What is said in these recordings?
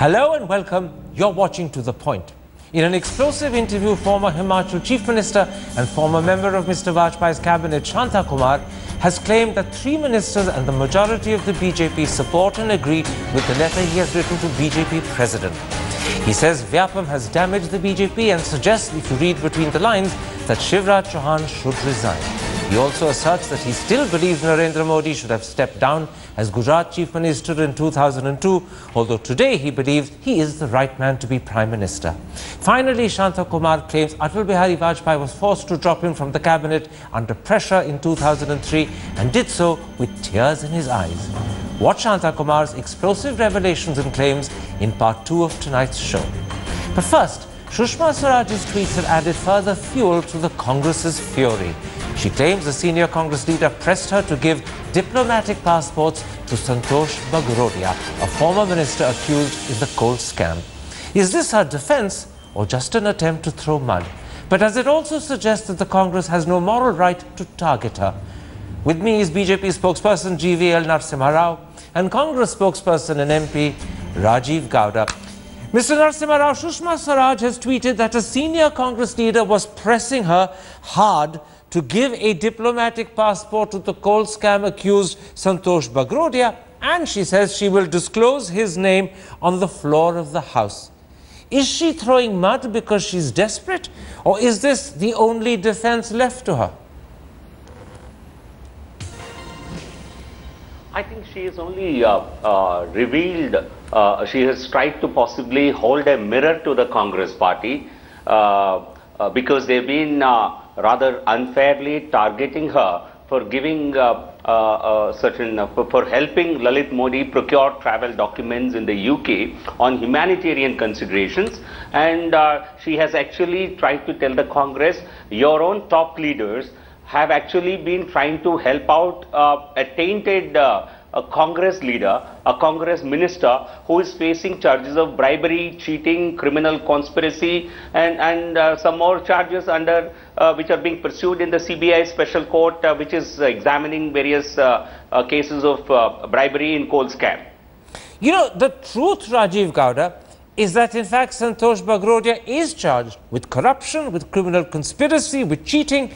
Hello and welcome. You're watching To The Point. In an explosive interview, former Himachal Chief Minister and former member of Mr. Vajpayee's cabinet, Shanta Kumar, has claimed that three ministers and the majority of the BJP support and agree with the letter he has written to BJP President. He says Vyapam has damaged the BJP and suggests, if you read between the lines, that Shivraj Chouhan should resign. He also asserts that he still believes Narendra Modi should have stepped down as Gujarat Chief Minister in 2002, although today he believes he is the right man to be Prime Minister. Finally, Shanta Kumar claims Atul Bihari Vajpayee was forced to drop him from the cabinet under pressure in 2003 and did so with tears in his eyes. Watch Shanta Kumar's explosive revelations and claims in part 2 of tonight's show. But first, Sushma Swaraj's tweets have added further fuel to the Congress's fury. She claims the senior Congress leader pressed her to give diplomatic passports to Santosh Bagrodia, a former minister accused in the coal scam. Is this her defense or just an attempt to throw mud? But does it also suggest that the Congress has no moral right to target her? With me is BJP spokesperson GVL Narasimha Rao and Congress spokesperson and MP Rajiv Gowda. Mr. Narasimha Rao, Sushma Swaraj has tweeted that a senior Congress leader was pressing her hard to give a diplomatic passport to the coal scam accused Santosh Bagrodia, and she says she will disclose his name on the floor of the House. Is she throwing mud because she's desperate, or is this the only defense left to her? I think she has only she has tried to possibly hold a mirror to the Congress party because they've been rather unfairly targeting her for giving for helping Lalit Modi procure travel documents in the UK on humanitarian considerations, and she has actually tried to tell the Congress, your own top leaders have actually been trying to help out a tainted a Congress leader, a Congress minister who is facing charges of bribery, cheating, criminal conspiracy, and some more charges under which are being pursued in the CBI special court, which is examining various cases of bribery in coal scam. You know, the truth, Rajiv Gowda, is that in fact Santosh Bagrodia is charged with corruption, with criminal conspiracy, with cheating.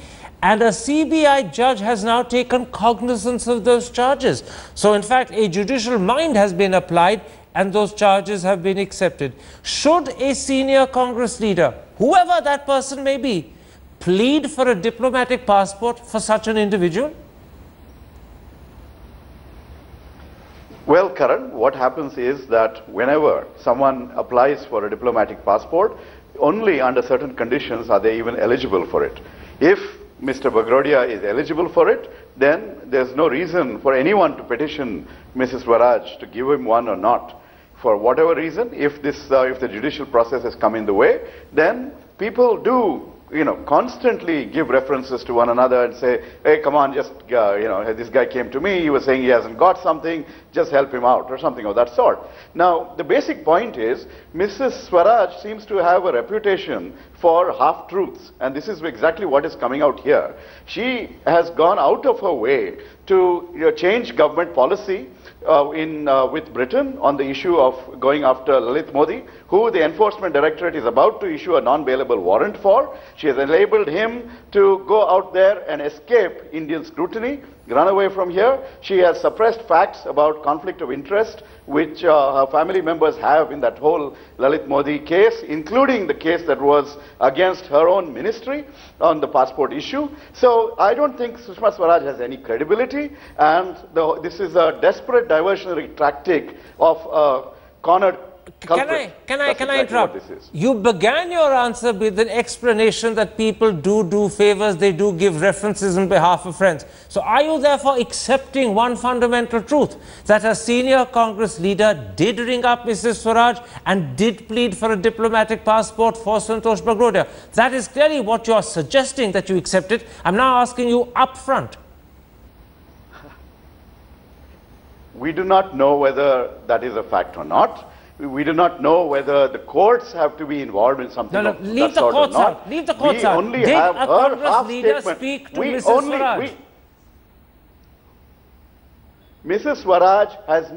And a CBI judge has now taken cognizance of those charges. So, in fact, a judicial mind has been applied and those charges have been accepted. Should a senior Congress leader, whoever that person may be, plead for a diplomatic passport for such an individual? Well, Karan, what happens is that whenever someone applies for a diplomatic passport, only under certain conditions are they even eligible for it. If Mr. Bagrodia is eligible for it, then there's no reason for anyone to petition Mrs. Swaraj to give him one or not. For whatever reason, if the judicial process has come in the way, then people do, you know, constantly give references to one another and say, hey, come on, just, you know, this guy came to me, he was saying he hasn't got something, just help him out, or something of that sort. Now, the basic point is, Mrs. Swaraj seems to have a reputation for half-truths, and this is exactly what is coming out here. She has gone out of her way to, you know, change government policy with Britain on the issue of going after Lalit Modi, who the Enforcement Directorate is about to issue a non-bailable warrant for. She has enabled him to go out there and escape Indian scrutiny, run away from here. She has suppressed facts about conflict of interest, which her family members have in that whole Lalit Modi case, including the case that was against her own ministry on the passport issue. So I don't think Sushma Swaraj has any credibility, and this is a desperate diversionary tactic of cornered culprit. Can I interrupt? Exactly what this is. You began your answer with an explanation that people do favors, they do give references on behalf of friends. So are you therefore accepting one fundamental truth, that a senior Congress leader did ring up Mrs. Swaraj and did plead for a diplomatic passport for Santosh Bagrodia? That is clearly what you are suggesting, that you accept it. I'm now asking you up front. We do not know whether that is a fact or not. We do not know whether the courts have to be involved in something of that sort or not. Leave the courts out. Did a Congress leader speak to Mrs. Swaraj? Mrs. Swaraj has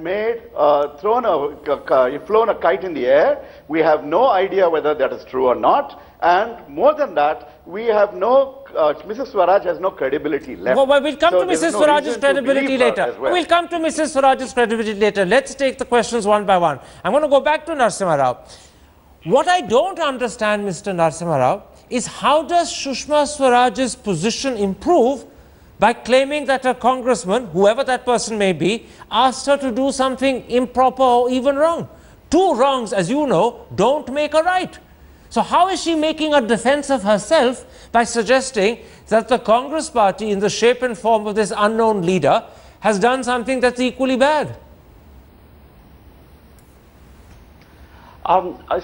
flown a kite in the air. We have no idea whether that is true or not. And more than that, we have no, Mrs. Swaraj has no credibility left. Well, we'll come to Mrs. Swaraj's credibility later. We'll come to Mrs. Swaraj's credibility later. Let's take the questions one by one. I'm going to go back to Narasimha Rao. What I don't understand, Mr. Narasimha Rao, is how does Sushma Swaraj's position improve by claiming that her congressman, whoever that person may be, asked her to do something improper or even wrong. Two wrongs, as you know, don't make a right. So how is she making a defense of herself by suggesting that the Congress party, in the shape and form of this unknown leader, has done something that's equally bad?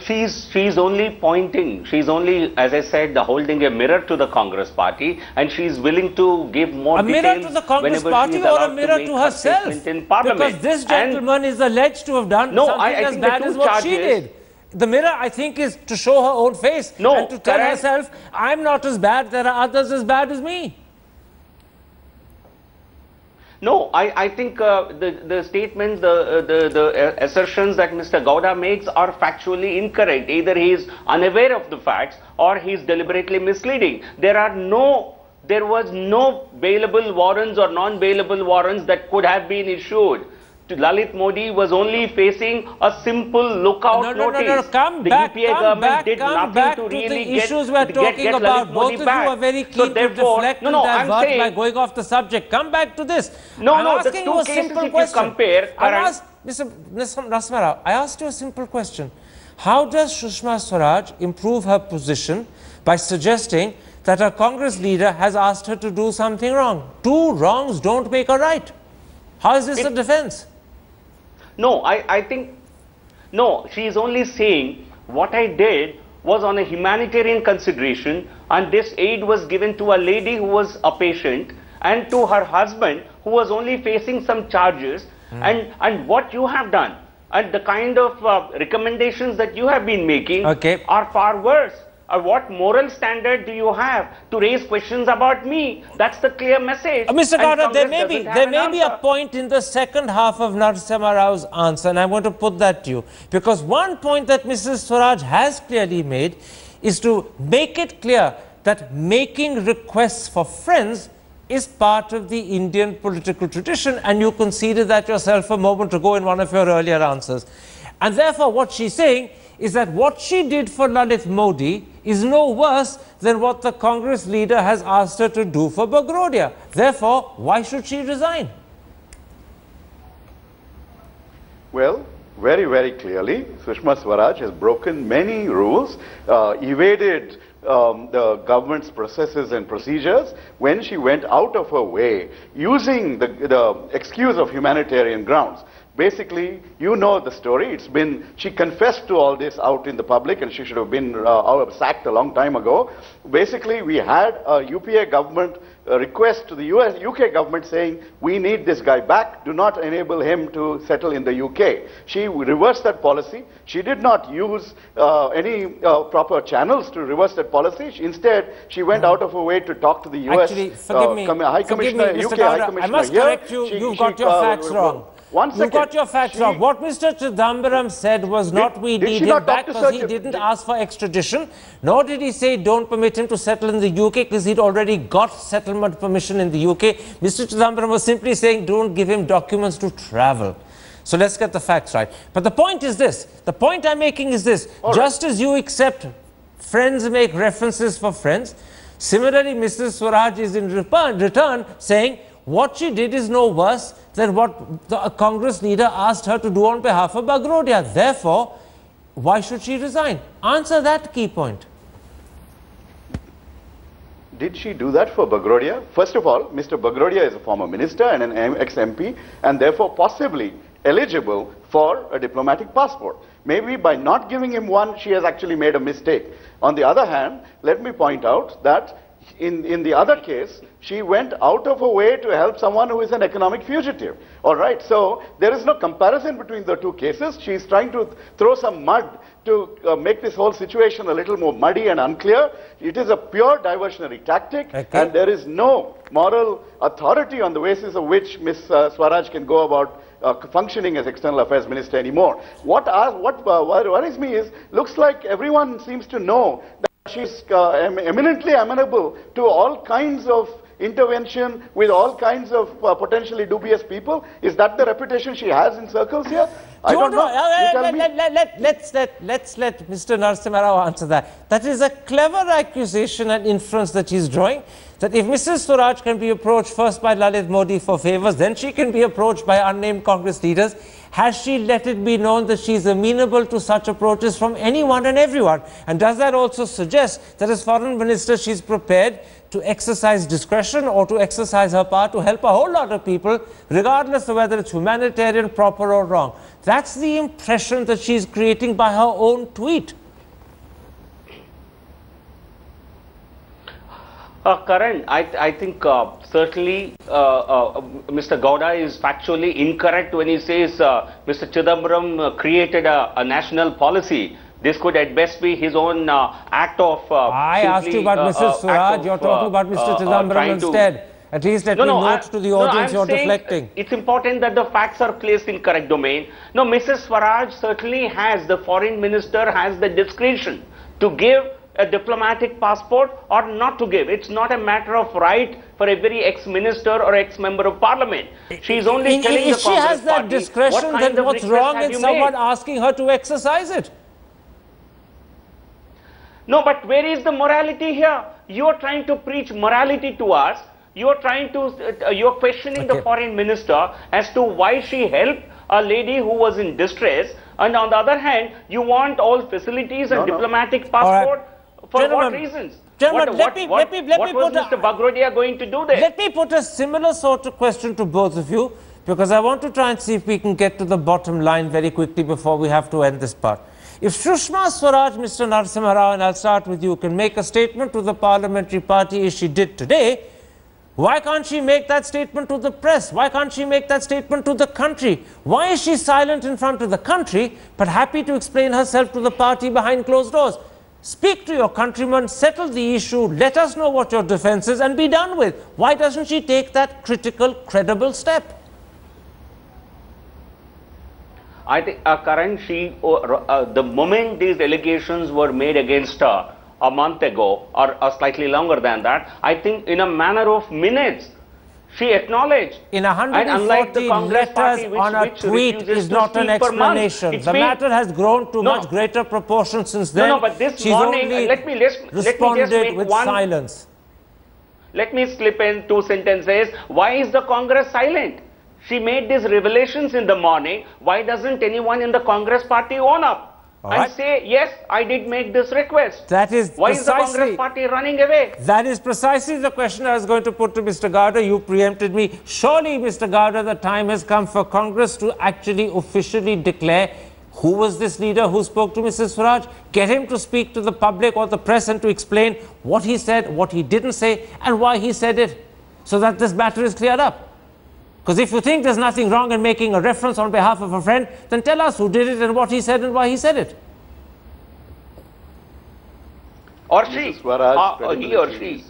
She's only pointing, as I said, holding a mirror to the Congress party, and she's willing to give more details. A mirror to the Congress party or a mirror to herself? Because this gentleman is alleged to have done something as bad as what she did. The mirror, I think, is to show her own face and to tell herself, I'm not as bad, there are others as bad as me. No, I think the statements, the assertions that Mr. Gowda makes are factually incorrect. Either he is unaware of the facts or he is deliberately misleading. There was no bailable warrants or non-bailable warrants that could have been issued. Lalit Modi was only facing a simple lookout notice. Come back to the issues we're talking about. Both of you are very keen to deflect by going off the subject. Come back to this. I asked you a simple question. How does Sushma Swaraj improve her position by suggesting that her Congress leader has asked her to do something wrong? Two wrongs don't make a right. How is this a defense? No, I think, no, she is only saying what I did was on a humanitarian consideration, and this aid was given to a lady who was a patient and to her husband who was only facing some charges, and what you have done and the kind of recommendations that you have been making are far worse. What moral standard do you have to raise questions about me? That's the clear message. Mr. Gowda, there may be a point in the second half of Narasimha Rao's answer, and I want to put that to you. Because one point that Mrs. Swaraj has clearly made is to make it clear that making requests for friends is part of the Indian political tradition, and you conceded that yourself a moment ago in one of your earlier answers. And therefore, what she's saying is that what she did for Lalit Modi is no worse than what the Congress leader has asked her to do for Bagrodia. Therefore, why should she resign? Well, very, very clearly, Sushma Swaraj has broken many rules, evaded the government's processes and procedures when she went out of her way using the excuse of humanitarian grounds. Basically, you know the story. It's been, she confessed to all this out in the public, and she should have been sacked a long time ago. Basically, we had a UPA government request to the UK government saying, we need this guy back, do not enable him to settle in the UK. She reversed that policy. She did not use any proper channels to reverse that policy. Instead, she went out of her way to talk to the US High Commissioner, UK High Commissioner. I must correct you, you've got your facts wrong. You got your facts wrong. What Mr. Chidambaram said was not we need him back because he didn't ask for extradition, nor did he say don't permit him to settle in the UK because he'd already got settlement permission in the UK. Mr. Chidambaram was simply saying don't give him documents to travel. So let's get the facts right. But the point is this. The point I'm making is this. Just as you accept friends make references for friends, similarly Mrs. Swaraj is in return saying what she did is no worse than what the Congress leader asked her to do on behalf of Bagrodia. Therefore, why should she resign? Answer that key point. Did she do that for Bagrodia? First of all, Mr. Bagrodia is a former minister and an ex-MP, and therefore possibly eligible for a diplomatic passport. Maybe by not giving him one, she has actually made a mistake. On the other hand, let me point out that In the other case, she went out of her way to help someone who is an economic fugitive. All right, so there is no comparison between the two cases. She's trying to throw some mud to make this whole situation a little more muddy and unclear. It is a pure diversionary tactic, and there is no moral authority on the basis of which Ms. Swaraj can go about functioning as External Affairs Minister anymore. What worries me is, looks like everyone seems to know that she's eminently amenable to all kinds of intervention with all kinds of potentially dubious people. Is that the reputation she has in circles here? I don't know. Let's let Mr. Narasimha Rao answer that. That is a clever accusation and inference that he's drawing, that if Mrs. Swaraj can be approached first by Lalit Modi for favors, then she can be approached by unnamed Congress leaders. Has she let it be known that she is amenable to such approaches from anyone and everyone? And does that also suggest that as foreign minister, she's prepared to exercise discretion or to exercise her power to help a whole lot of people, regardless of whether it's humanitarian, proper or wrong? That's the impression that she's creating by her own tweet. Karan, I think certainly Mr. Gowda is factually incorrect when he says Mr. Chidambaram created a national policy. This could at best be his own act of... I asked you about Mrs. Swaraj, you're talking about Mr. Chidambaram instead. At least let me note to the audience you're deflecting. It's important that the facts are placed in correct domain. No, Mrs. Swaraj certainly has, the foreign minister has the discretion to give a diplomatic passport or not to give. It's not a matter of right for every ex-minister or ex-member of parliament. She's only telling the Congress party. If she has that discretion, then what's wrong in someone asking her to exercise it? No, but where is the morality here? You are trying to preach morality to us. You are trying to, you're questioning the foreign minister as to why she helped a lady who was in distress. And on the other hand, you want all facilities and diplomatic passport. For what reasons? Gentlemen, what was Mr. Bagrodia going to do there? Let me put a similar sort of question to both of you, because I want to try and see if we can get to the bottom line very quickly before we have to end this part. If Sushma Swaraj, Mr. Narasimha Rao, and I'll start with you, can make a statement to the parliamentary party as she did today, why can't she make that statement to the press? Why can't she make that statement to the country? Why is she silent in front of the country, but happy to explain herself to the party behind closed doors? Speak to your countrymen, settle the issue, let us know what your defense is and be done with. Why doesn't she take that critical, credible step? I think, Karan, she, the moment these allegations were made against her a month ago or slightly longer than that, I think in a matter of minutes, she acknowledged. In 140 letters on a tweet is not an explanation. The matter has grown to much greater proportion since then. No, but this morning, let me just make one silence. Let me slip in two sentences. Why is the Congress silent? She made these revelations in the morning. Why doesn't anyone in the Congress party own up? And say, yes, I did make this request. That is why is the Congress party running away? That is precisely the question I was going to put to Mr. Gowda. You preempted me. Surely, Mr. Gowda, the time has come for Congress to actually officially declare who was this leader who spoke to Mrs. Swaraj. Get him to speak to the public or the press and to explain what he said, what he didn't say, and why he said it, so that this matter is cleared up. Because if you think there's nothing wrong in making a reference on behalf of a friend, then tell us who did it and what he said and why he said it. Or she. He or she.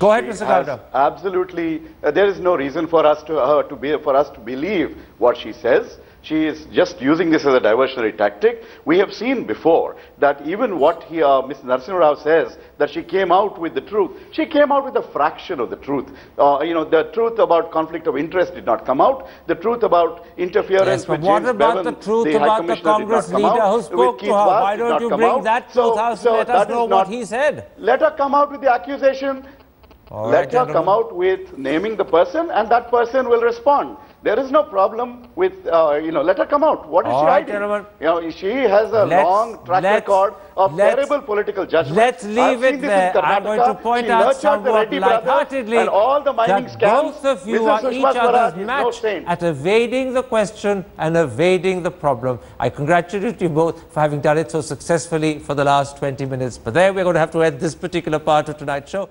Go ahead, Mr. Gowda. Absolutely. There is no reason for us to, believe what she says. She is just using this as a diversionary tactic. We have seen before that even what Ms. Narasimha Rao says, that she came out with the truth, she came out with a fraction of the truth. You know, the truth about conflict of interest did not come out. The truth about interference with James Bevan, the truth about the Congress leader who spoke to her? Why don't you bring that truth out and let us know what he said? Let her come out with the accusation. Let her come out with naming the person, and that person will respond. There is no problem with, you know, let her come out. What is she hiding? You know, she has a long track record of terrible political judgment. Let's leave it there. I'm going to point out somewhat lightheartedly that both of you are each other's match at evading the question and evading the problem. I congratulate you both for having done it so successfully for the last 20 minutes. But there we're going to have to end this particular part of tonight's show.